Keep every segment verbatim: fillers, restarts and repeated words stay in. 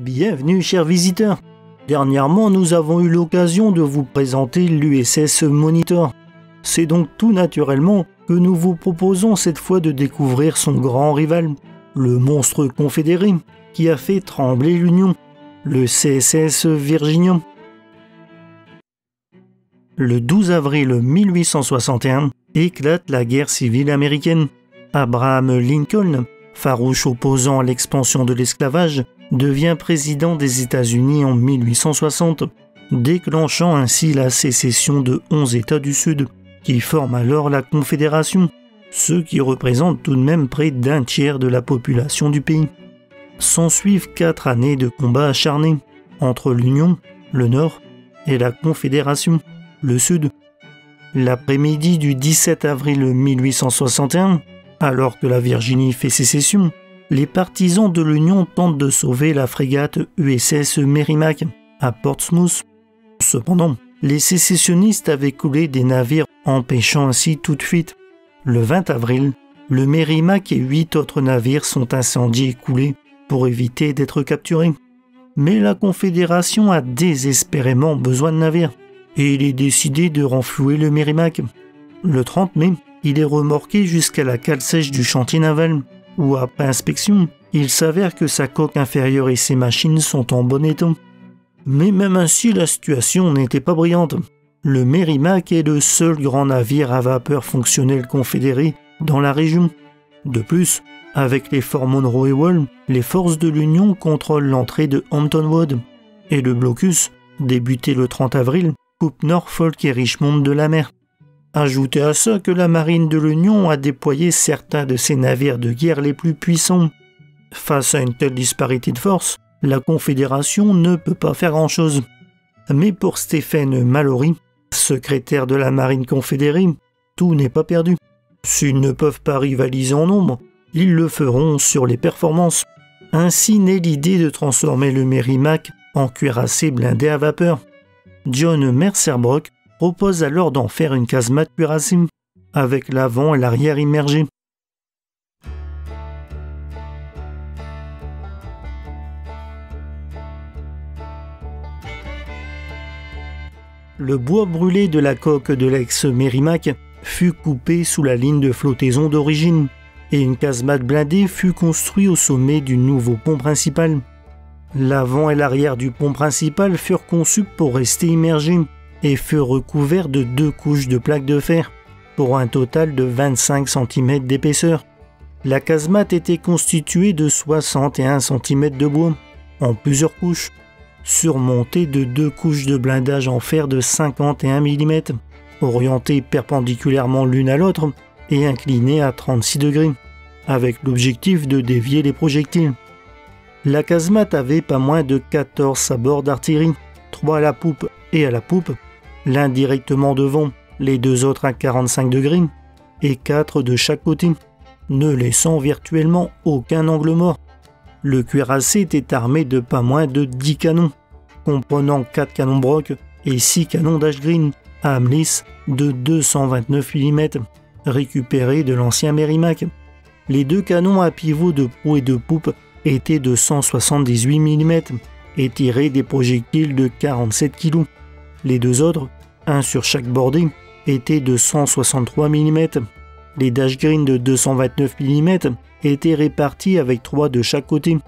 Bienvenue chers visiteurs. Dernièrement, nous avons eu l'occasion de vous présenter l'U S S Monitor. C'est donc tout naturellement que nous vous proposons cette fois de découvrir son grand rival, le monstre confédéré, qui a fait trembler l'Union, le C S S Virginia. Le douze avril mille huit cent soixante et un éclate la guerre civile américaine. Abraham Lincoln, farouche opposant à l'expansion de l'esclavage, devient président des États-Unis en mille huit cent soixante, déclenchant ainsi la sécession de onze États du Sud, qui forment alors la Confédération, ce qui représente tout de même près d'un tiers de la population du pays. S'ensuivent quatre années de combats acharnés entre l'Union, le Nord, et la Confédération, le Sud. L'après-midi du dix-sept avril mille huit cent soixante et un, alors que la Virginie fait sécession, les partisans de l'Union tentent de sauver la frégate U S S Merrimack à Portsmouth. Cependant, les sécessionnistes avaient coulé des navires, empêchant ainsi toute fuite. Le vingt avril, le Merrimack et huit autres navires sont incendiés et coulés pour éviter d'être capturés. Mais la Confédération a désespérément besoin de navires, et il est décidé de renflouer le Merrimack. Le trente mai, il est remorqué jusqu'à la cale sèche du chantier naval, où après inspection, il s'avère que sa coque inférieure et ses machines sont en bon état. Mais même ainsi, la situation n'était pas brillante. Le Merrimack est le seul grand navire à vapeur fonctionnel confédéré dans la région. De plus, avec les forts Monroe et Wall, les forces de l'Union contrôlent l'entrée de Hampton Roads, et le blocus, débuté le trente avril, coupe Norfolk et Richmond de la mer. Ajoutez à ça que la marine de l'Union a déployé certains de ses navires de guerre les plus puissants. Face à une telle disparité de force, la Confédération ne peut pas faire grand-chose. Mais pour Stephen Mallory, secrétaire de la marine confédérée, tout n'est pas perdu. S'ils ne peuvent pas rivaliser en nombre, ils le feront sur les performances. Ainsi naît l'idée de transformer le Merrimack en cuirassé blindé à vapeur. John Mercer Brooke propose alors d'en faire une casemate cuirassée, avec l'avant et l'arrière immergés. Le bois brûlé de la coque de l'ex-Merrimack fut coupé sous la ligne de flottaison d'origine, et une casemate blindée fut construite au sommet du nouveau pont principal. L'avant et l'arrière du pont principal furent conçus pour rester immergés, et furent recouverts de deux couches de plaques de fer, pour un total de vingt-cinq centimètres d'épaisseur. La casemate était constituée de soixante et un centimètres de bois, en plusieurs couches, surmontée de deux couches de blindage en fer de cinquante et un millimètres, orientées perpendiculairement l'une à l'autre et inclinées à trente-six degrés, avec l'objectif de dévier les projectiles. La casemate avait pas moins de quatorze sabords d'artillerie, trois à la poupe et à la poupe, l'un directement devant, les deux autres à quarante-cinq degrés, et quatre de chaque côté, ne laissant virtuellement aucun angle mort. Le cuirassé était armé de pas moins de dix canons, comprenant quatre canons Brock et six canons Dash Green à âme lisse de deux cent vingt-neuf millimètres, récupérés de l'ancien Merrimack. Les deux canons à pivot de proue et de poupe étaient de cent soixante-dix-huit millimètres et tiraient des projectiles de quarante-sept kilos. Les deux autres, un sur chaque bordée, étaient de cent soixante-trois millimètres. Les Dash Green de deux cent vingt-neuf millimètres étaient répartis avec trois de chaque côté.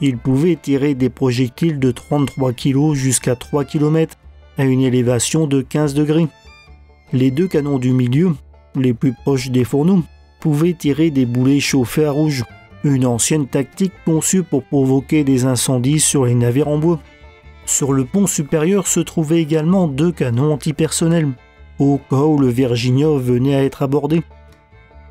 Ils pouvaient tirer des projectiles de trente-trois kilogrammes jusqu'à trois kilomètres à une élévation de quinze degrés. Les deux canons du milieu, les plus proches des fourneaux, pouvaient tirer des boulets chauffés à rouge, une ancienne tactique conçue pour provoquer des incendies sur les navires en bois. Sur le pont supérieur se trouvaient également deux canons antipersonnels, au cas où le Virginia venait à être abordé.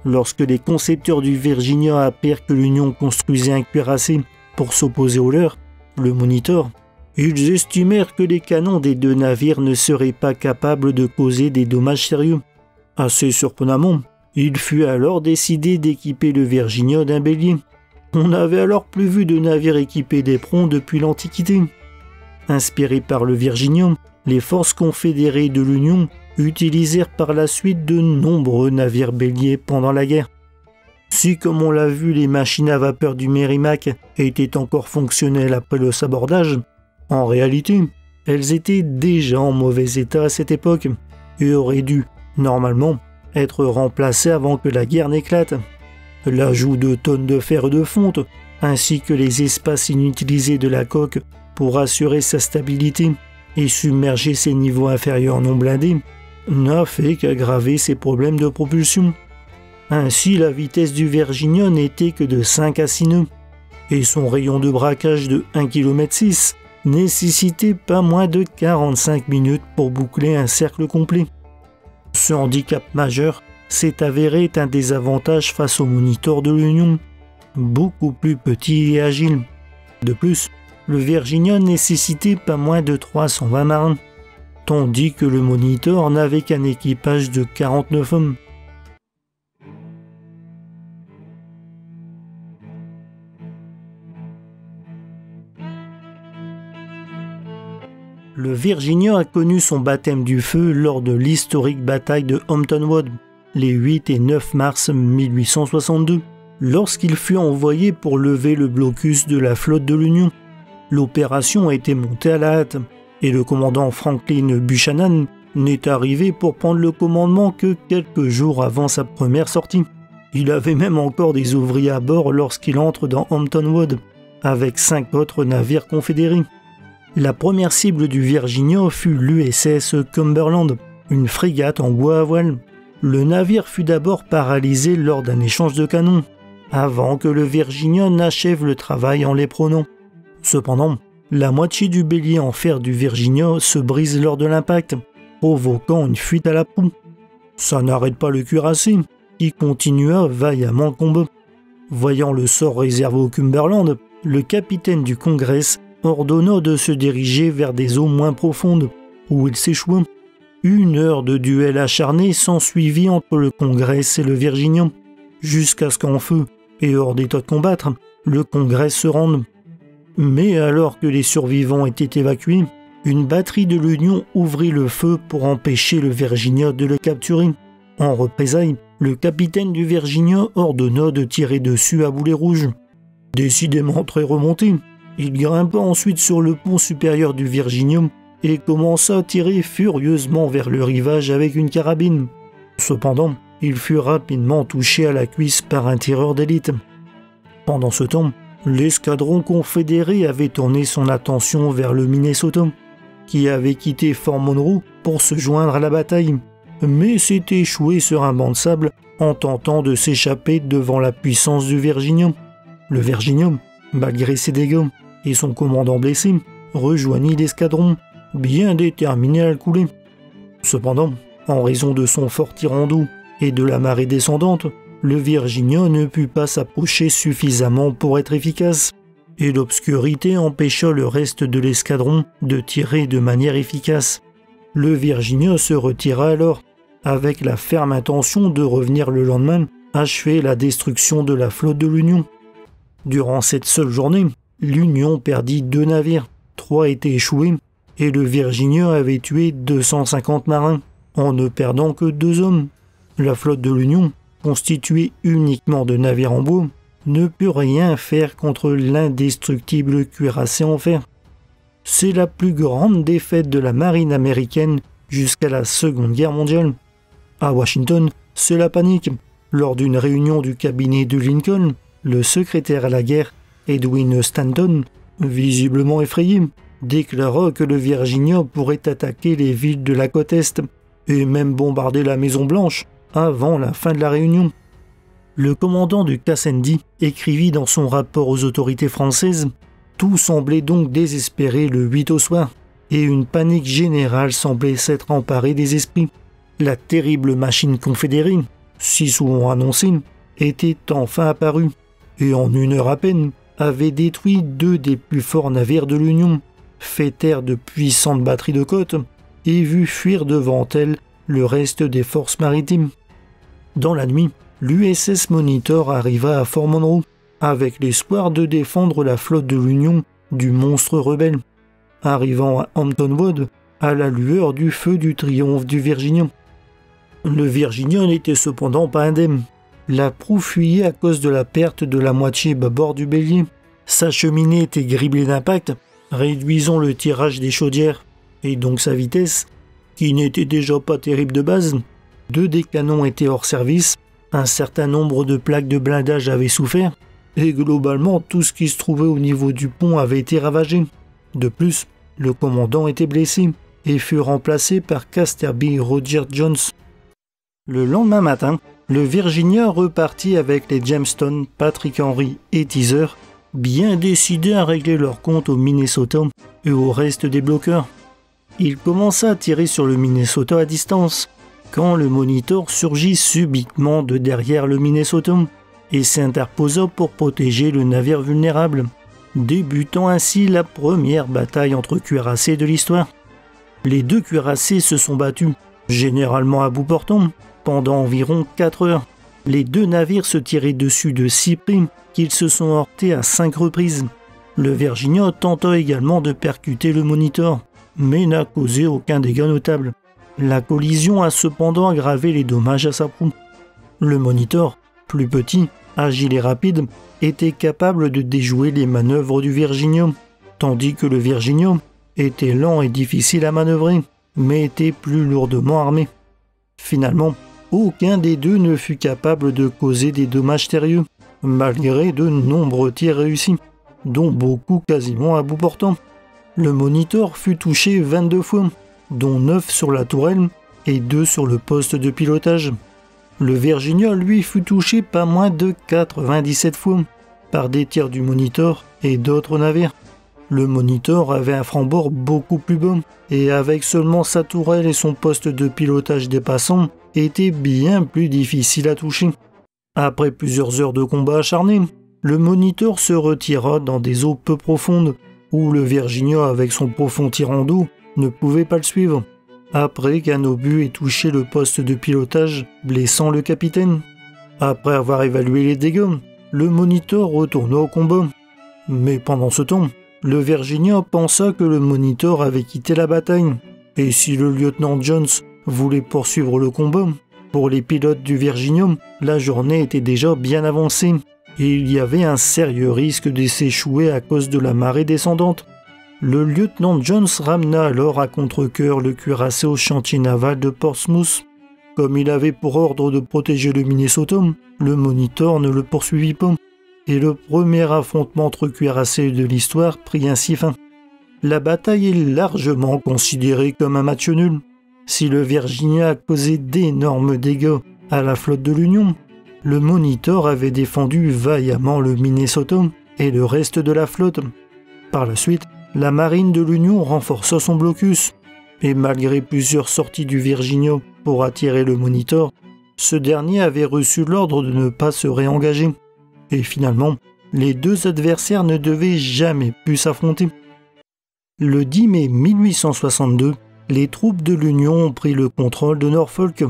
Lorsque les concepteurs du Virginia apprirent que l'Union construisait un cuirassé pour s'opposer au leur, le Monitor, ils estimèrent que les canons des deux navires ne seraient pas capables de causer des dommages sérieux. Assez surprenamment, il fut alors décidé d'équiper le Virginia d'un bélier. On n'avait alors plus vu de navire équipé d'éperons depuis l'Antiquité. Inspirés par le Virginia, les forces confédérées de l'Union utilisèrent par la suite de nombreux navires béliers pendant la guerre. Si, comme on l'a vu, les machines à vapeur du Merrimack étaient encore fonctionnelles après le sabordage, en réalité, elles étaient déjà en mauvais état à cette époque et auraient dû, normalement, être remplacées avant que la guerre n'éclate. L'ajout de tonnes de fer de fonte, ainsi que les espaces inutilisés de la coque pour assurer sa stabilité et submerger ses niveaux inférieurs non blindés, n'a fait qu'aggraver ses problèmes de propulsion. Ainsi, la vitesse du Virginia n'était que de cinq à six nœuds, et son rayon de braquage de un virgule six kilomètres nécessitait pas moins de quarante-cinq minutes pour boucler un cercle complet. Ce handicap majeur s'est avéré un désavantage face au Monitor de l'Union, beaucoup plus petit et agile. De plus, le Virginia nécessitait pas moins de trois cent vingt marins, tandis que le Monitor n'avait qu'un équipage de quarante-neuf hommes. Le Virginia a connu son baptême du feu lors de l'historique bataille de Hampton Roads, les huit et neuf mars mille huit cent soixante-deux, lorsqu'il fut envoyé pour lever le blocus de la flotte de l'Union. L'opération a été montée à la hâte, et le commandant Franklin Buchanan n'est arrivé pour prendre le commandement que quelques jours avant sa première sortie. Il avait même encore des ouvriers à bord lorsqu'il entre dans Hampton Roads, avec cinq autres navires confédérés. La première cible du Virginia fut l'U S S Cumberland, une frégate en bois à voile. Le navire fut d'abord paralysé lors d'un échange de canons, avant que le Virginia n'achève le travail en les prenant. Cependant, la moitié du bélier en fer du Virginia se brise lors de l'impact, provoquant une fuite à la proue. Ça n'arrête pas le cuirassé, qui continua vaillamment le combat. Voyant le sort réservé au Cumberland, le capitaine du Congress ordonna de se diriger vers des eaux moins profondes, où il s'échoua. Une heure de duel acharné s'ensuivit entre le Congress et le Virginia, jusqu'à ce qu'en feu et hors d'état de combattre, le Congress se rende. Mais alors que les survivants étaient évacués, une batterie de l'Union ouvrit le feu pour empêcher le Virginia de le capturer. En représailles, le capitaine du Virginia ordonna de tirer dessus à boulet rouge. Décidément très remonté, il grimpa ensuite sur le pont supérieur du Virginia et commença à tirer furieusement vers le rivage avec une carabine. Cependant, il fut rapidement touché à la cuisse par un tireur d'élite. Pendant ce temps, l'escadron confédéré avait tourné son attention vers le Minnesota, qui avait quitté Fort Monroe pour se joindre à la bataille, mais s'est échoué sur un banc de sable en tentant de s'échapper devant la puissance du Virginia. Le Virginia, malgré ses dégâts et son commandant blessé, rejoignit l'escadron, bien déterminé à le couler. Cependant, en raison de son fort tirant d'eau et de la marée descendante, le Virginia ne put pas s'approcher suffisamment pour être efficace, et l'obscurité empêcha le reste de l'escadron de tirer de manière efficace. Le Virginia se retira alors, avec la ferme intention de revenir le lendemain achever la destruction de la flotte de l'Union. Durant cette seule journée, l'Union perdit deux navires, trois étaient échoués, et le Virginia avait tué deux cent cinquante marins, en ne perdant que deux hommes. La flotte de l'Union, constituée uniquement de navires en bois, ne put rien faire contre l'indestructible cuirassé en fer. C'est la plus grande défaite de la marine américaine jusqu'à la Seconde Guerre mondiale. À Washington, c'est la panique. Lors d'une réunion du cabinet de Lincoln, le secrétaire à la guerre, Edwin Stanton, visiblement effrayé, déclara que le Virginia pourrait attaquer les villes de la côte Est et même bombarder la Maison-Blanche avant la fin de la réunion. Le commandant du Cassandie écrivit dans son rapport aux autorités françaises « Tout semblait donc désespéré le huit au soir, et une panique générale semblait s'être emparée des esprits. La terrible machine confédérée, si souvent annoncée, était enfin apparue. » et en une heure à peine, avait détruit deux des plus forts navires de l'Union, fait taire de puissantes batteries de côte et vu fuir devant elle le reste des forces maritimes. Dans la nuit, l'U S S Monitor arriva à Fort Monroe, avec l'espoir de défendre la flotte de l'Union du monstre rebelle, arrivant à Hampton Roads à la lueur du feu du triomphe du Virginia. Le Virginia n'était cependant pas indemne. La proue fuyait à cause de la perte de la moitié bâbord du bélier. Sa cheminée était griblée d'impact, réduisant le tirage des chaudières, et donc sa vitesse, qui n'était déjà pas terrible de base. Deux des canons étaient hors service, un certain nombre de plaques de blindage avaient souffert, et globalement tout ce qui se trouvait au niveau du pont avait été ravagé. De plus, le commandant était blessé, et fut remplacé par Catesby Roger Jones. Le lendemain matin, le Virginia repartit avec les Jamestown, Patrick Henry et Teaser, bien décidés à régler leur compte au Minnesota et au reste des bloqueurs. Il commença à tirer sur le Minnesota à distance, quand le Monitor surgit subitement de derrière le Minnesota et s'interposa pour protéger le navire vulnérable, débutant ainsi la première bataille entre cuirassés de l'histoire. Les deux cuirassés se sont battus, généralement à bout portant, pendant environ quatre heures. Les deux navires se tiraient dessus de si près qu'ils se sont heurtés à cinq reprises. Le Virginia tenta également de percuter le Monitor, mais n'a causé aucun dégât notable. La collision a cependant aggravé les dommages à sa proue. Le Monitor, plus petit, agile et rapide, était capable de déjouer les manœuvres du Virginia, tandis que le Virginia était lent et difficile à manœuvrer, mais était plus lourdement armé. Finalement, aucun des deux ne fut capable de causer des dommages sérieux, malgré de nombreux tirs réussis, dont beaucoup quasiment à bout portant. Le Monitor fut touché vingt-deux fois, dont neuf sur la tourelle et deux sur le poste de pilotage. Le Virginia, lui, fut touché pas moins de quatre-vingt-dix-sept fois, par des tirs du Monitor et d'autres navires. Le Monitor avait un franc-bord beaucoup plus bas, et avec seulement sa tourelle et son poste de pilotage dépassant, était bien plus difficile à toucher. Après plusieurs heures de combat acharné, le Monitor se retira dans des eaux peu profondes, où le Virginia, avec son profond tirant d'eau, ne pouvait pas le suivre, après qu'un obus ait touché le poste de pilotage, blessant le capitaine. Après avoir évalué les dégâts, le Monitor retourna au combat. Mais pendant ce temps, le Virginia pensa que le Monitor avait quitté la bataille, et si le lieutenant Jones voulait poursuivre le combat, pour les pilotes du Virginia, la journée était déjà bien avancée, et il y avait un sérieux risque de s'échouer à cause de la marée descendante. Le lieutenant Jones ramena alors à contre-cœur le cuirassé au chantier naval de Portsmouth. Comme il avait pour ordre de protéger le Minnesota, le Monitor ne le poursuivit pas, et le premier affrontement entre cuirassés de l'histoire prit ainsi fin. La bataille est largement considérée comme un match nul. Si le Virginia a causé d'énormes dégâts à la flotte de l'Union, le Monitor avait défendu vaillamment le Minnesota et le reste de la flotte. Par la suite, la marine de l'Union renforça son blocus, et malgré plusieurs sorties du Virginia pour attirer le Monitor, ce dernier avait reçu l'ordre de ne pas se réengager. Et finalement, les deux adversaires ne devaient jamais plus s'affronter. Le dix mai mille huit cent soixante-deux, les troupes de l'Union ont pris le contrôle de Norfolk.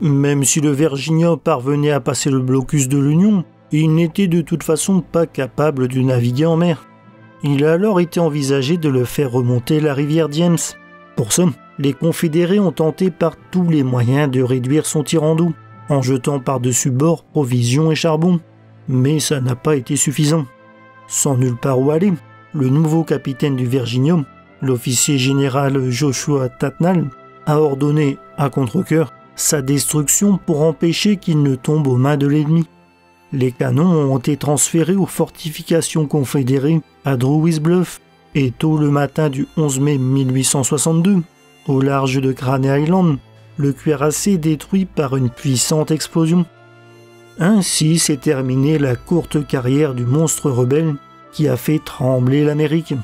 Même si le Virginia parvenait à passer le blocus de l'Union, il n'était de toute façon pas capable de naviguer en mer. Il a alors été envisagé de le faire remonter la rivière James. Pour ça, les Confédérés ont tenté par tous les moyens de réduire son tirant d'eau, en jetant par-dessus bord provisions et charbon. Mais ça n'a pas été suffisant. Sans nulle part où aller, le nouveau capitaine du Virginia, l'officier général Joshua Tatnall, a ordonné, à contre-cœur, sa destruction pour empêcher qu'il ne tombe aux mains de l'ennemi. Les canons ont été transférés aux fortifications confédérées à Drewry's Bluff, et tôt le matin du onze mai mille huit cent soixante-deux, au large de Craney Island, le cuirassé est détruit par une puissante explosion. Ainsi s'est terminée la courte carrière du monstre rebelle qui a fait trembler l'Amérique.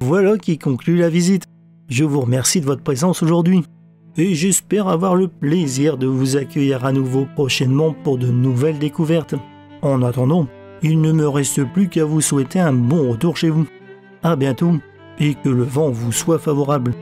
Voilà qui conclut la visite. Je vous remercie de votre présence aujourd'hui et j'espère avoir le plaisir de vous accueillir à nouveau prochainement pour de nouvelles découvertes. En attendant, il ne me reste plus qu'à vous souhaiter un bon retour chez vous. À bientôt et que le vent vous soit favorable.